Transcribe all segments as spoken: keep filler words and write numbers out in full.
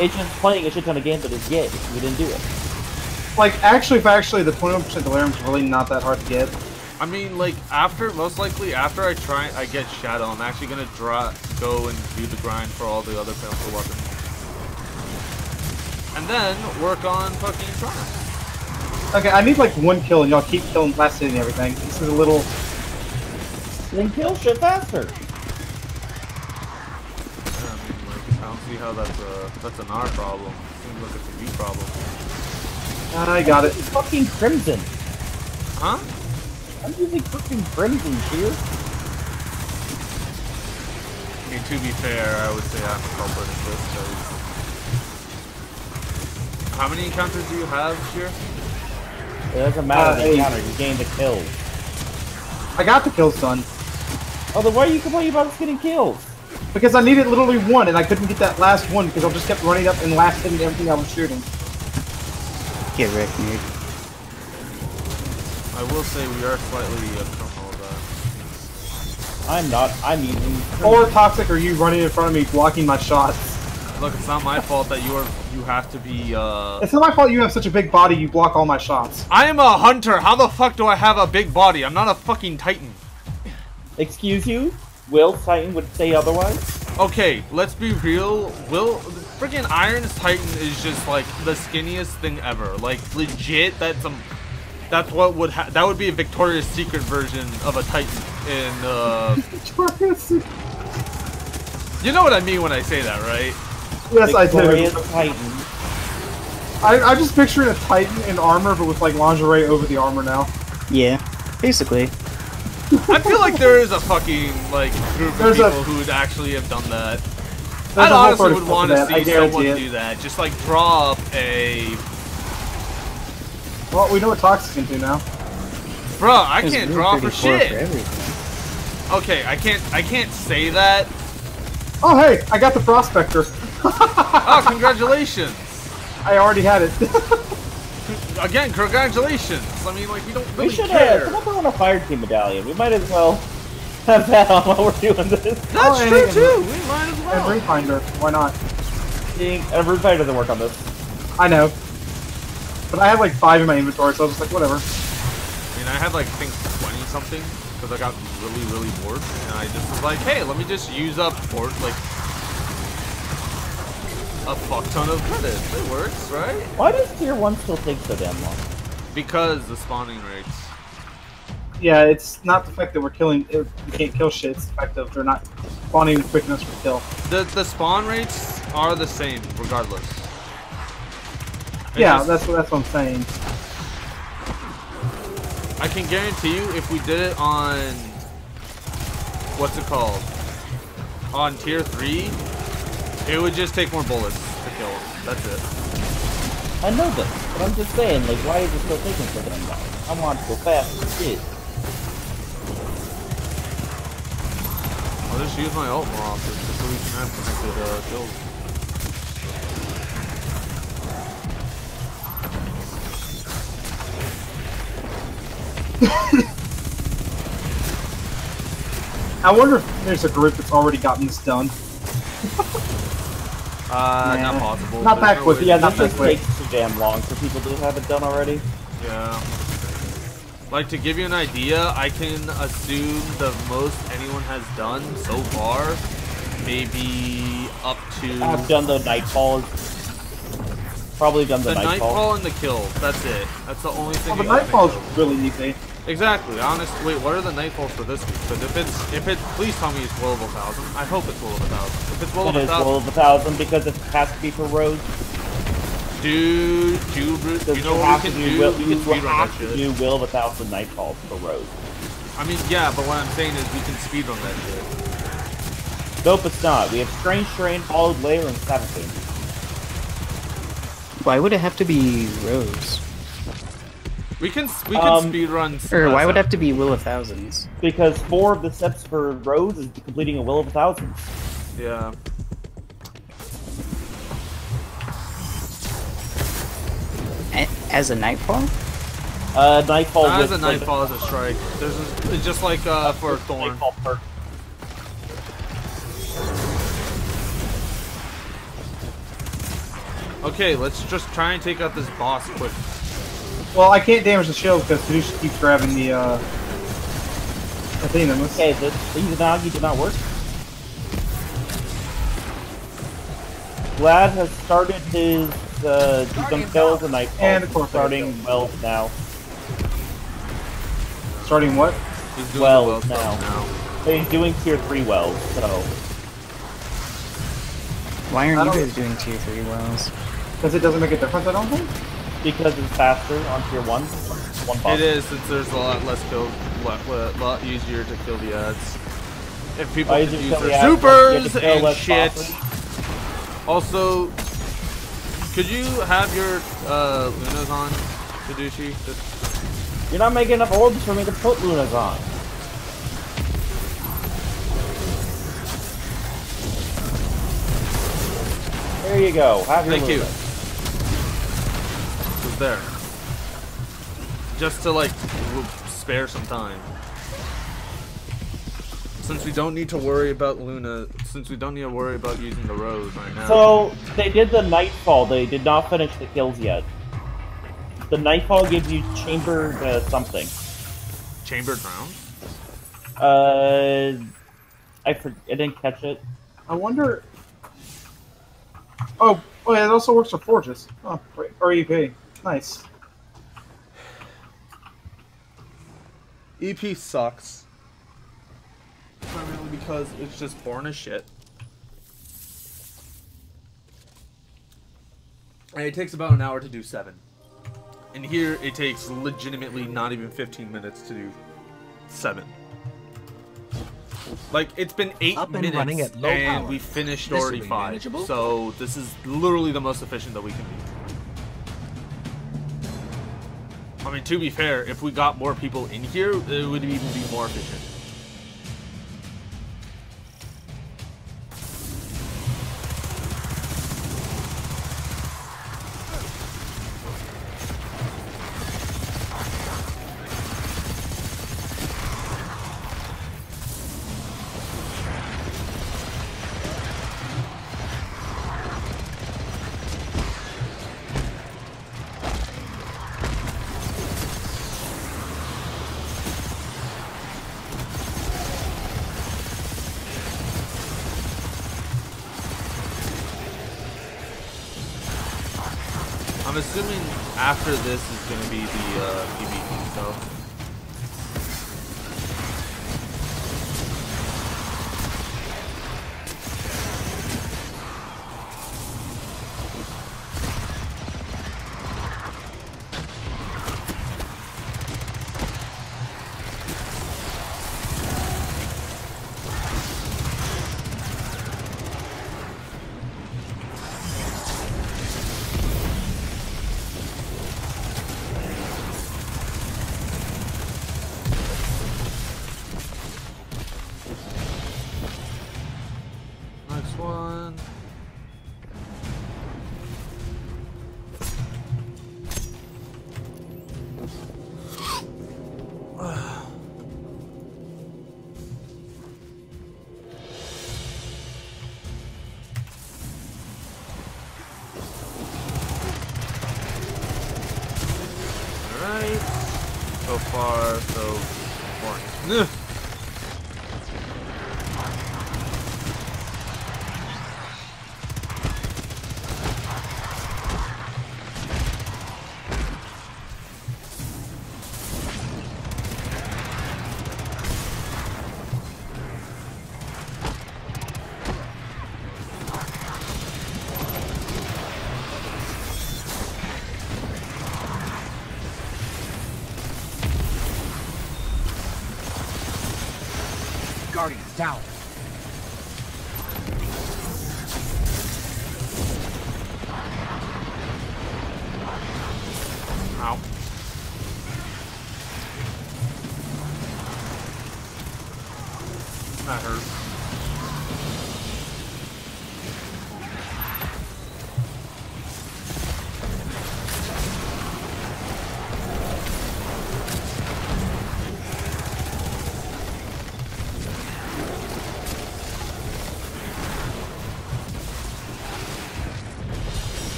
Agent's playing a shit ton of games that is gay. We didn't do it. Like, actually, factually, the twenty-one percent Delarium's really not that hard to get. I mean, like, after, most likely, after I try, I get Shadow, I'm actually gonna draw, go and do the grind for all the other pencil weapons. And then, work on fucking Tron. Okay, I need, like, one kill, and y'all keep killing, last hitting everything. This is a little... Then kill shit faster! See how that's a that's an R problem. Seems like it's a V problem. I got it. Fucking crimson. Huh? I'm using fucking crimson here. I mean, to be fair, I would say I'm a culprit in this. So. How many encounters do you have, Sheer? It doesn't matter uh, the encounter. You gain the kills. I got the kills, son. Oh, then why are you complaining about us getting kills? Because I needed literally one, and I couldn't get that last one because I just kept running up and last hitting everything I was shooting. Get wrecked, dude. I will say we are slightly uncomfortable with that. I'm not. I'm even. Or Toxic, are you running in front of me, blocking my shots? Look, it's not my fault that you are. You have to be. Uh... It's not my fault you have such a big body. You block all my shots. I am a hunter. How the fuck do I have a big body? I'm not a fucking Titan. Excuse you? Will Titan would say otherwise? Okay, let's be real. Will, freaking Iron's Titan is just like the skinniest thing ever. Like legit, that's some. That's what would ha that would be a Victoria's Secret version of a Titan in. Uh... Victoria's Secret. You know what I mean when I say that, right? Yes, Victoria's I do. Titan. I I just pictured a Titan in armor, but with like lingerie over the armor now. Yeah, basically. I feel like there is a fucking like group There's of people a... who would actually have done that. There's I honestly would want to see someone it. do that. Just like draw up a. Well, we know what Toxic can do now. Bro, I There's can't draw for shit. For okay, I can't. I can't say that. Oh hey, I got the prospector. Oh, congratulations! I already had it. Again, congratulations! I mean, like, we don't really we should, care. We uh, should on a fire team medallion. We might as well have that on while we're doing this. That's oh, true, too! We might as well. And Refinder. Why not? Being, a Refinder doesn't work on this. I know. But I have, like, five in my inventory, so I was just like, whatever. I mean, I had, like, I think twenty-something, because I got really, really bored. And I just was like, hey, let me just use up, or, like... a fuck ton of credits. It works, right? Why does tier one still take so damn long? Because the spawning rates. Yeah, it's not the fact that we're killing, it, we can't kill shit, it's the fact that they're not spawning quick enough to kill. The, the spawn rates are the same, regardless. It yeah, just, that's, that's what I'm saying. I can guarantee you, if we did it on... What's it called? On tier three? It would just take more bullets to kill him. That's it. I know this, but I'm just saying, like, why is it still taking so damn long? I want to go fast as shit. I'll just use my ult more often, just so we can have connected uh, kills. I wonder if there's a group that's already gotten this done. Uh, nah, not possible. Not that quick. Yeah, that just takes too damn long for people to have it done already. Yeah. Like, to give you an idea, I can assume the most anyone has done so far, maybe up to... I've done the Nightfall. Probably done the, the Nightfall. The Nightfall and the kills. That's it. That's the only thing. Well, the Nightfall's really easy. Exactly. Honest. Wait, what are the Nightfalls for this week? But if it's, if it, please tell me it's Will of a Thousand. I hope it's Will of a Thousand. If it's Will of a Thousand. Will of a Thousand because it has to be for Rose. Dude, do Bruce, you know what we can do? Will, we can speedrun that shit. Do Will of a Thousand Nightfalls for Rose. I mean, yeah, but what I'm saying is we can speedrun that shit. Nope, it's not. We have Strange Terrain, Hollowed Layer, and Caffeine. Why would it have to be Rose? We can we can um, speedrun. Or why would it have to be Will of Thousands? Because four of the steps for Rose is completing a Will of Thousands. Yeah. As a Nightfall? Uh, Nightfall. As a Nightfall like, as a strike. There's a, it's just like uh for a Thorn. Nightfall perk. Okay, let's just try and take out this boss quick. Well, I can't damage the shield because Tadeusz keeps grabbing the, uh... Athena. Okay, the Izanagi did not work. Vlad has started his, uh, some kills and I and of course starting well now. Starting what? He's doing well wells now. now. So he's doing tier three wells, so... Why aren't you guys doing tier three wells? Because it doesn't make a difference, I don't think? Because it's faster on tier one. One boss. It is, since there's a lot less kills, a lot, lot easier to kill the ads. If people could use their supers and shit. Bosses. Also, could you have your uh, lunas on, Tadeusz? You're not making enough orbs for me to put lunas on. There you go. Have your Thank Luna. you. It was there. Just to like spare some time. Since we don't need to worry about Luna, since we don't need to worry about using the Rose right now. So they did the nightfall. They did not finish the kills yet. The nightfall gives you chambered uh, something. Chambered rounds? Uh, I for I didn't catch it. I wonder. Oh, oh yeah, it also works for forges. Oh, or E P. Nice. E P sucks. Primarily because it's just boring as shit. And it takes about an hour to do seven. And here, it takes legitimately not even fifteen minutes to do seven. Like, it's been eight Up minutes, and, at low and power. we finished this already five. Manageable. So, this is literally the most efficient that we can be. I mean, to be fair, if we got more people in here, it would even be more efficient. I'm assuming after this is going to be the uh, PvP down. Ow. That hurt.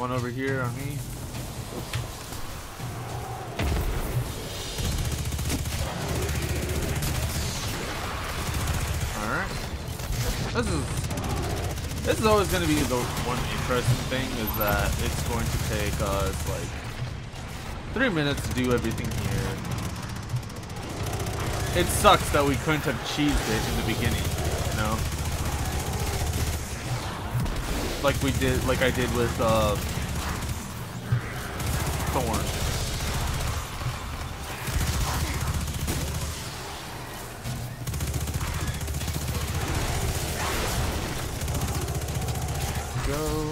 One over here on me. Alright. This is this is always gonna be the one interesting thing, is that it's going to take us like three minutes to do everything here. It sucks that we couldn't have cheesed it in the beginning, you know? Like we did, like I did with uh, Thorn. Go.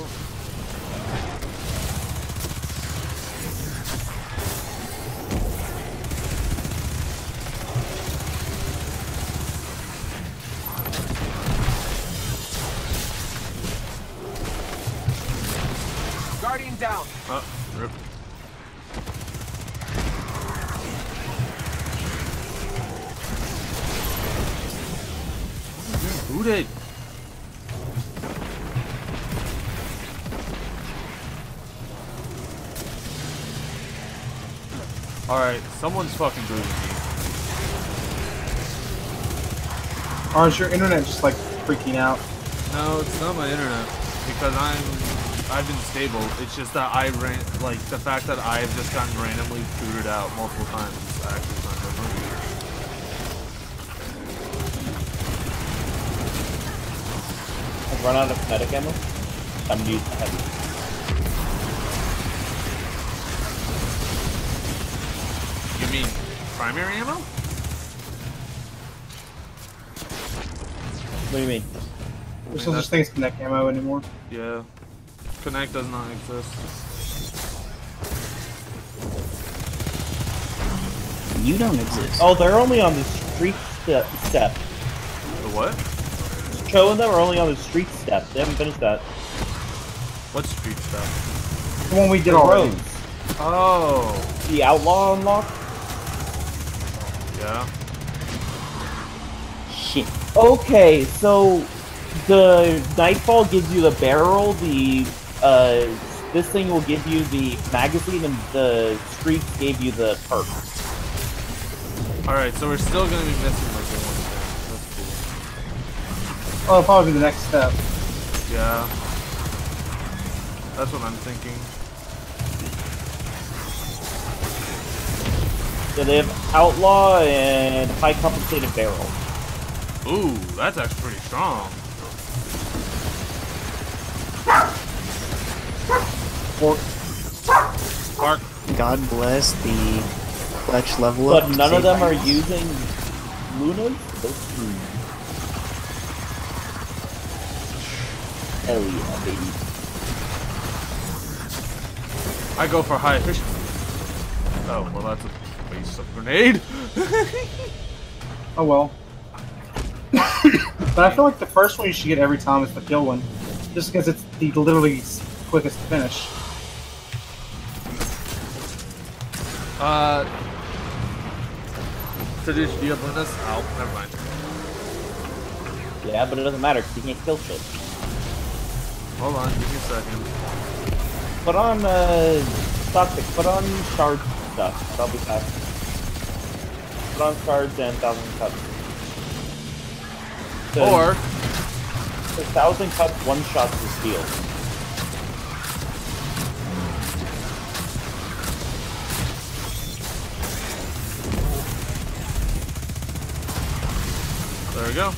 Down. Oh, rip. He's booted. Alright, someone's fucking booting me. Or is your internet just like freaking out? No, it's not my internet. Because I'm... I've been stable. It's just that I ran, like the fact that I've just gotten randomly booted out multiple times. Actually, is not good. I've run out of medic ammo. I'm used to heavy. You mean primary ammo? What do you mean? There's no such thing as medic ammo anymore. Yeah. Connect does not exist. You don't exist. Oh, they're only on the street step. step. The what? Cho and them are only on the street step. They haven't finished that. What street step? The one we did on Rose. Oh. The Outlaw unlock? Yeah. Shit. Okay, so the Nightfall gives you the barrel, the Uh, this thing will give you the magazine, and the streak gave you the perk. Alright, so we're still going to be missing like the one. That's cool. Well, it'll probably be the next step. Yeah. That's what I'm thinking. So they have Outlaw and High Compensated Barrel. Ooh, that's actually pretty strong. Mark. God bless the clutch level up. But none of them are using Luna? Hell yeah, baby. I go for high efficiency. Oh, well, that's a waste of grenade. Oh, well. But I feel like the first one you should get every time is the kill one. Just because it's the literally quickest to finish. Uh, Tadeusz, do you have lunas? Oh, never mind. Yeah, but it doesn't matter because you can't kill shit. Hold on, give me a second. Put on uh, Toxic, put on shards and stuff. That'll be fast. Put on shards and thousand cups. So, or so thousand cups one shot to steal. There we go.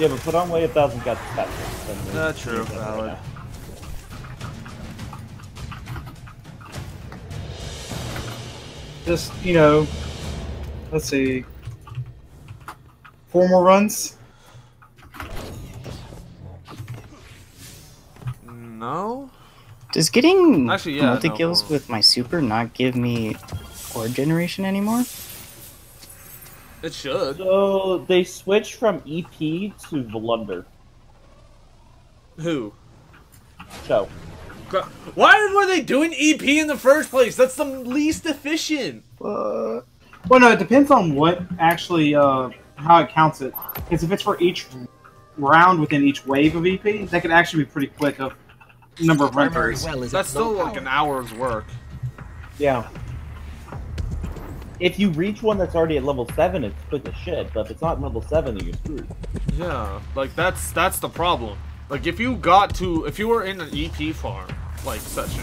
Yeah, but put on way a thousand got the cap. That's true, valid. Right Just, you know, let's see. Four more runs? No? Does getting Actually, yeah, multi kills no. with my super not give me ore generation anymore? It should. So they switched from E P to Blunder. Who? So. Why were they doing E P in the first place? That's the least efficient. Uh, well, no, it depends on what actually uh, how it counts it. Because if it's for each round within each wave of E P, that could actually be pretty quick of number of renters. Well That's still power. like an hour's work. Yeah. If you reach one that's already at level seven, it's quick as shit, but if it's not level seven, then you're screwed. Yeah, like, that's that's the problem. Like, if you got to... If you were in an E P farm, like, session...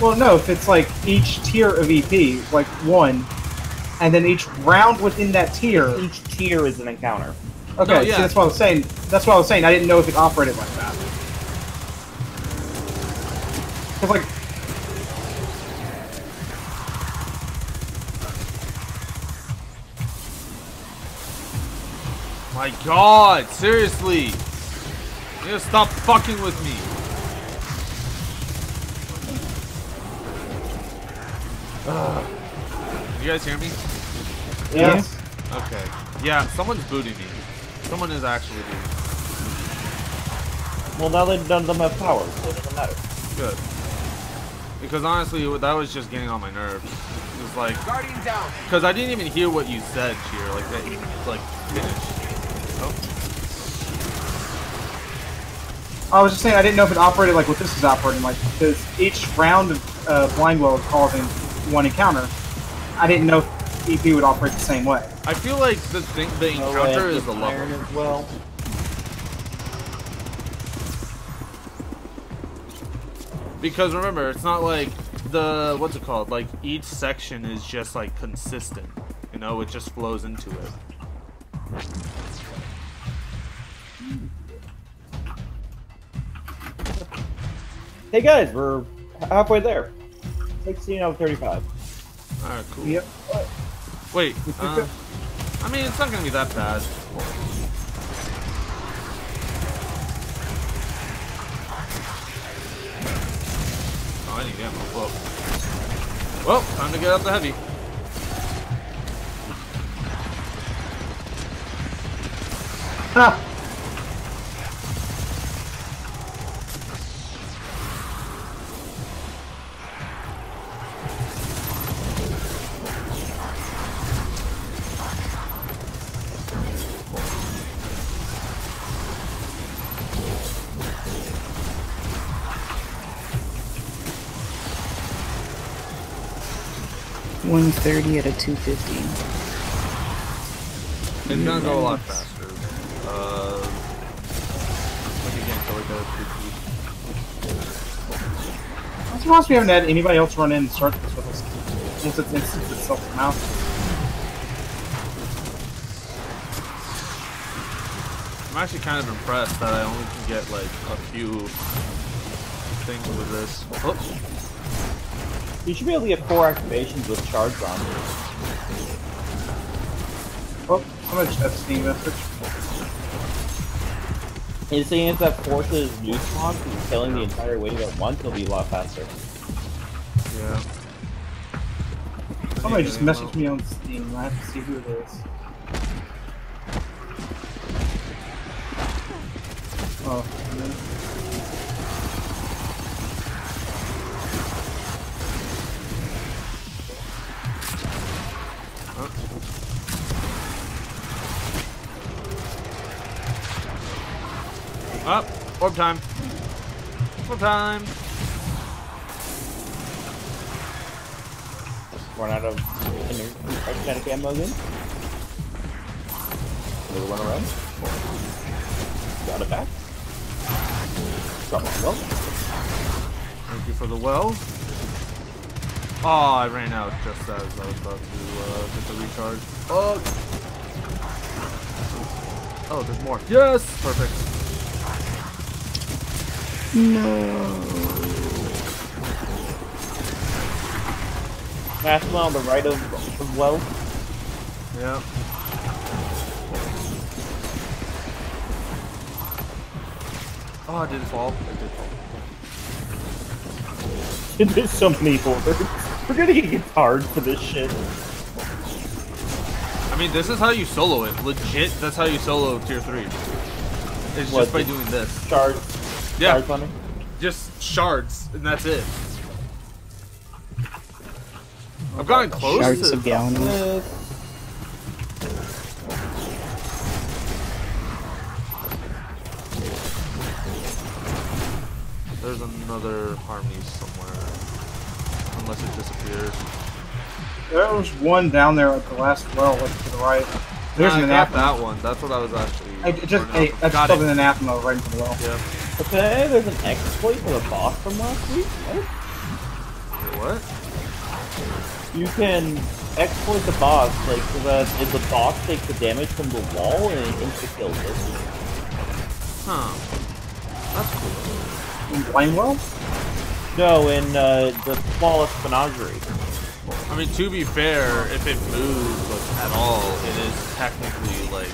Well, no, if it's, like, each tier of E P, like, one, and then each round within that tier... Each tier is an encounter. Okay, no, yeah. See, that's what I was saying. That's what I was saying. I didn't know if it operated like that. Because, like... My God, seriously! You gotta stop fucking with me. Ugh. You guys hear me? Yes. Okay. Yeah, someone's booting me. Someone is actually booting me. Well, now that none of them have power, so it doesn't matter. Good. Because honestly, that was just getting on my nerves. It was like, because I didn't even hear what you said, Sheer. Like that, like finished. Oh. I was just saying, I didn't know if it operated like what this is operating like, because each round of uh, Blindwell is causing one encounter. I didn't know if E P would operate the same way. I feel like the thing, the encounter oh, yeah, is the level. As well. Because remember, it's not like the, what's it called? Like, each section is just, like, consistent. You know, it just flows into it. Hey guys, we're halfway there. sixteen out of thirty-five. Alright, cool. Yep. Wait, uh, I mean, it's not gonna be that bad. Oh, I need ammo. Whoa. Well, time to get up the heavy. Ha! one thirty out of two fifty. It's gonna go a lot faster. Uh, like again, so it goes fifty. I'm surprised we haven't had anybody else run in and start this with us since it's instanced itself in the mouth. I'm actually kind of impressed that I only can get like a few things with this. Oops. You should be able to get four activations with shards on. Oh, how much Steam message? His thing is that forces new spawns and killing the entire wave at once will be a lot faster. Yeah. Somebody just messaged me on Steam. I have to see who it is. Oh, man. Up, oh, orb time. Orb time. Run out of kinetic ammo again. Another one around. Got it back. Got my well. Thank you for the well. Oh, I ran out just as I was about to uh, get the recharge. Oh. Oh, there's more. Yes. Perfect. No. Last one on the right of, of well. Yeah. Oh, it didn't fall. It did fall. There's so many boards. We're gonna get hard for this shit. I mean, this is how you solo it. Legit, that's how you solo tier three. It's what, just by doing this. Charge. Yeah, shards just shards, and that's it. I've gotten close shards to of gallons. Uh, There's another harmony somewhere. Unless it disappears. There was one down there at the last well, like to the right. There's yeah, an anathema. That one. That's what I was actually. I just hey, that's Got still it. an anathema right into the well. Yeah. Okay, there's an exploit for the boss from last week. What? What? You can exploit the boss, like so that if the boss takes the damage from the wall and it insta kills it. Huh. That's cool. In Blindwell? No, in uh, the flawless Menagerie. I mean, to be fair, if it moves like, at all, it is technically like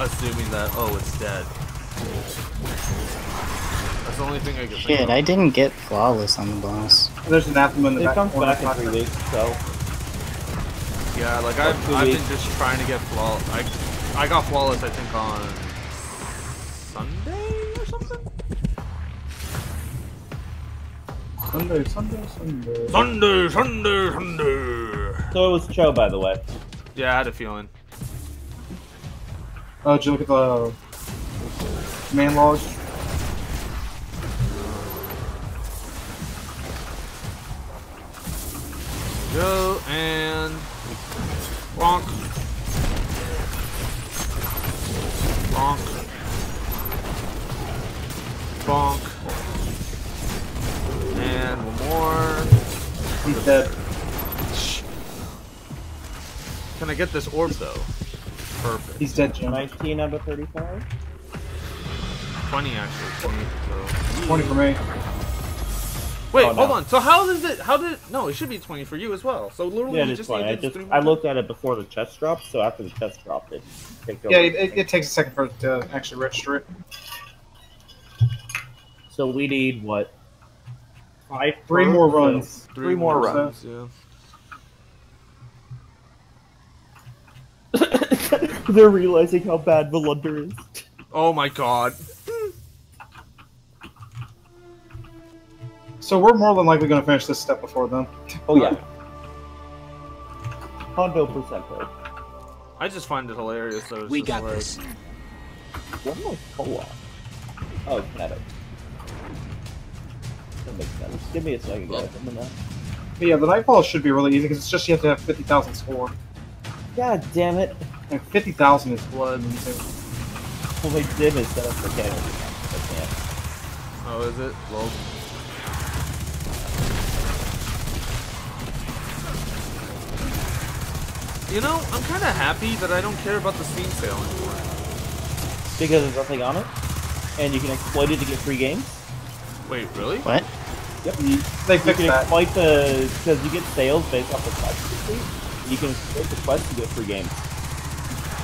assuming that oh, it's dead. That's the only thing I can. Shit, think of. I didn't get flawless on the boss. There's an apple in the it back. It comes back in three weeks, so. Yeah, like I've, I've been just trying to get flawless. I I got flawless, I think, on Sunday or something. Sunday, Sunday, Sunday. Sunday, Sunday, Sunday. So it was Cho, by the way. Yeah, I had a feeling. Oh, did you look at the command logs? Go and bonk, bonk, bonk, and one more. He's dead. Can I get this orb though? Perfect. He's dead, Jim. nineteen out of thirty-five. twenty actually. twenty, so. twenty for me. Wait, oh, hold no. on. So how does it? How did? It, no, it should be twenty for you as well. So literally, yeah, you just need I, just, I looked at it before the chest dropped. So after the chest dropped, it. Over yeah, it, it, it takes a second for it to actually register it. So we need what? Five, three more runs. Three, three more, more runs. runs yeah. They're realizing how bad the Lunder is. Oh my god. So we're more than likely going to finish this step before then. Oh yeah. one hundred percent. I just find it hilarious though. We got like... this. One more co-op. Oh, Shadow. That makes sense. Give me a second, guys. I'm gonna... Yeah, the nightfall should be really easy because it's just you have to have fifty thousand score. God damn it. And fifty thousand is blood. Holy goodness, that I forget. Oh, is it? Well... You know, I'm kind of happy that I don't care about the Steam sale anymore. Because there's nothing on it, and you can exploit it to get free games. Wait, really? What? Yep. You, they you can that. exploit the because you get sales based off the quest. You can exploit the quest to get free games.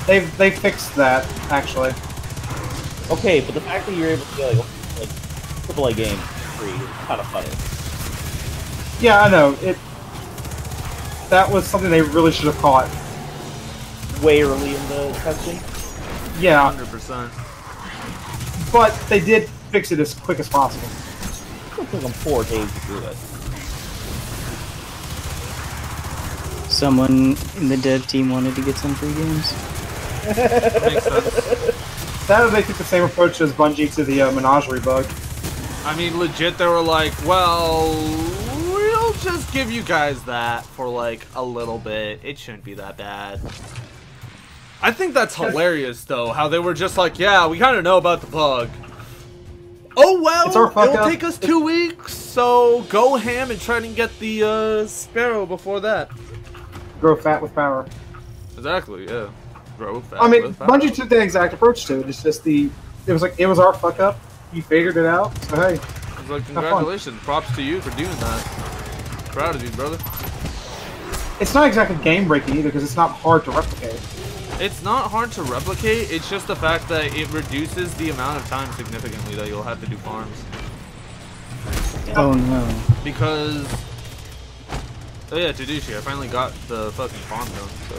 They they fixed that actually. Okay, but the fact that you're able to get like like triple A games free is kind of funny. Yeah, I know it. That was something they really should have caught way early in the testing. Yeah. one hundred percent. But they did fix it as quick as possible. It took them four days to do it. Someone in the dev team wanted to get some free games. That makes sense. That they took the same approach as Bungie to the uh, Menagerie bug. I mean, legit, they were like, well... just give you guys that for like a little bit. It shouldn't be that bad. I think that's hilarious though, how they were just like, yeah, we kind of know about the bug. Oh well, it'll take us two weeks, so go ham and try and get the uh, sparrow before that. Grow fat with power. Exactly, yeah. Grow fat I mean, with power. Bungie took the exact approach to it. It's just the, it was like, it was our fuck up. You figured it out, so hey. It was like, congratulations, props to you for doing that. Proud of you, brother. It's not exactly game breaking either because it's not hard to replicate. It's not hard to replicate, it's just the fact that it reduces the amount of time significantly that you'll have to do farms. Oh no. Because... Oh yeah, Tadeusz, I finally got the fucking farm done, so...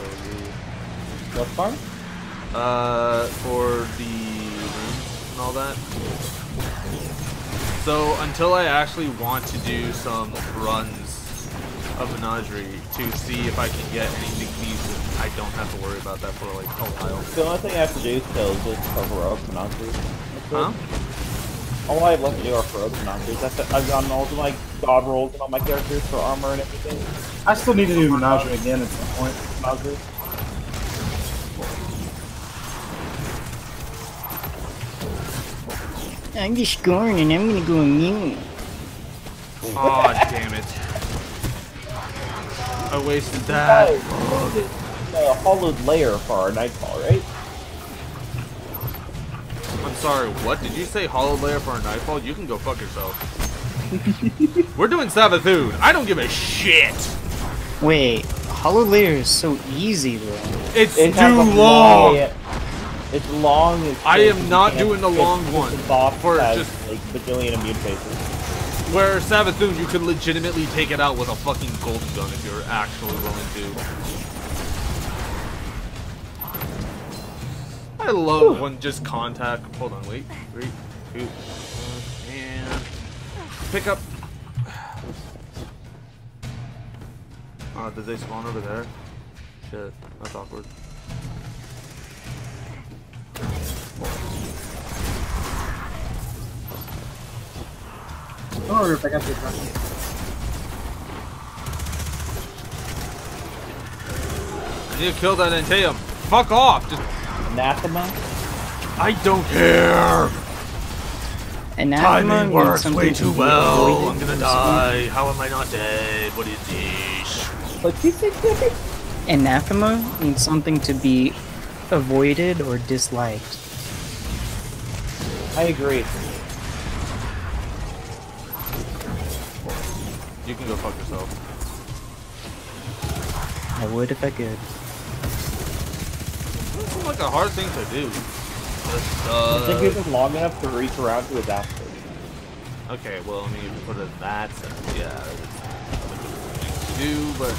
What farm? Uh, for the rooms and all that. So until I actually want to do some runs of Menagerie to see if I can get anything decent, I don't have to worry about that for like a while. The only thing I have to do still is just cover up Menagerie. Huh? all I have left to do are for other monsters. I've, I've gotten all the like god rolls and all my characters for armor and everything. I still need to do Menagerie again at some point. Menagerie. I'm just going and I'm gonna go immune. Oh damn it. I wasted that. A hollowed layer for our nightfall, right? I'm sorry, what? Did you say hollowed layer for our nightfall? You can go fuck yourself. We're doing Sabathoon. I don't give a shit. Wait, hollowed layer is so easy though. It's it too long. It's long. It's I am not doing the long one. For just like bajillion immune faces. Where Savathun, you could legitimately take it out with a fucking gold gun if you're actually willing to. I love Ooh. when just contact. Hold on, wait, three, two, one, and pick up. Uh, did they spawn over there? Shit, that's awkward. I don't know if I got this right. I need to kill that Anathema. Fuck off! Just... Anathema? I don't care! Anathema Timing works way too well. I'm gonna die. How am I not dead? What is this? What is it? Anathema means something to be avoided or disliked. I agree. You can go fuck yourself. I would if I could. This is like a hard thing to do. Just, uh, I think it was long enough to reach around to adapt it. Okay, well, I mean, put it that sense. Yeah, it's to do, but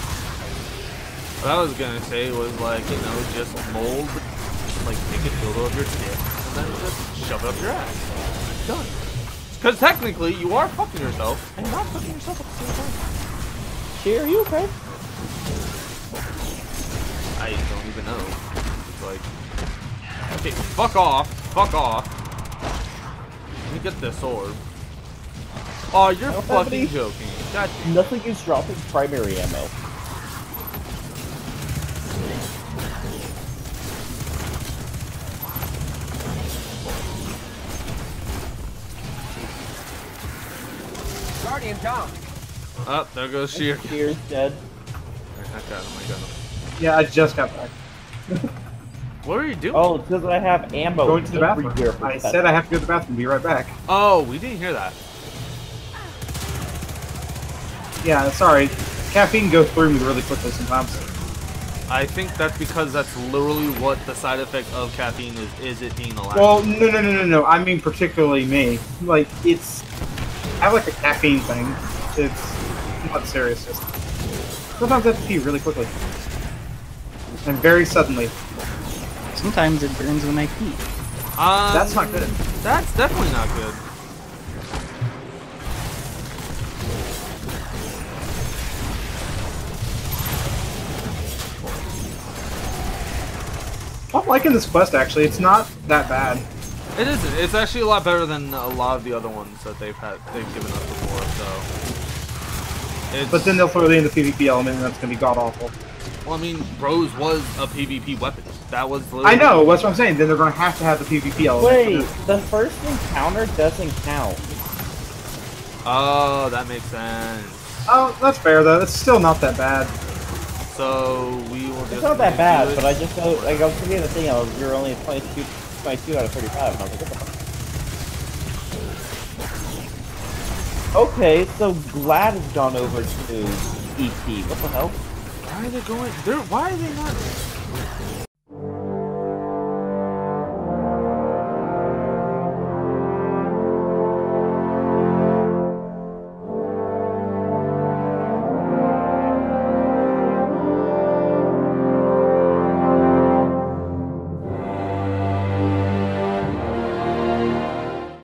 what I was gonna say was like, you know, just mold, like take a dildo of your dick and then just shove it up your ass. Done. Because technically, you are fucking yourself, and not fucking yourself at the same time. Sheer, are you okay? I don't even know. It's like... Okay, fuck off. Fuck off. Let me get this orb. Aw, oh, you're fucking any... joking. God damn. Nothing is dropping primary ammo. Oh, there goes Sheer. Sheer's dead. I got him, I got him. Yeah, I just got back. What are you doing? Oh, because I have ammo. Going to the bathroom. Here I said time. I have to go to the bathroom. Be right back. Oh, we didn't hear that. Yeah, sorry. Caffeine goes through me really quickly sometimes. I think that's because that's literally what the side effect of caffeine is, is it being allowed. Well, no, no, no, no, no. I mean particularly me. Like, it's... I have like a caffeine thing. It's not serious, just sometimes I have to pee really quickly. And very suddenly. Sometimes it burns when I pee. Um, that's not good. That's definitely not good. I'm liking this quest actually, it's not that bad. It isn't. It's actually a lot better than a lot of the other ones that they've had, they've given us before. So, it's... but then they'll throw it in the PvP element, and that's gonna be god awful. Well, I mean, Rose was a PvP weapon. That was. Literally... I know. That's what I'm saying. Then they're gonna have to have the PvP element. Wait, the first encounter doesn't count. Oh, that makes sense. Oh, that's fair though. That's still not that bad. So we will. It's just not that bad, but I just know, like I was thinking the thing. I was, you're only at twenty-two. twenty-two out of thirty-five, and I was like, what the fuck? Okay, so Glad has gone over to E P. What the hell? Why are they going? They're, why are they not?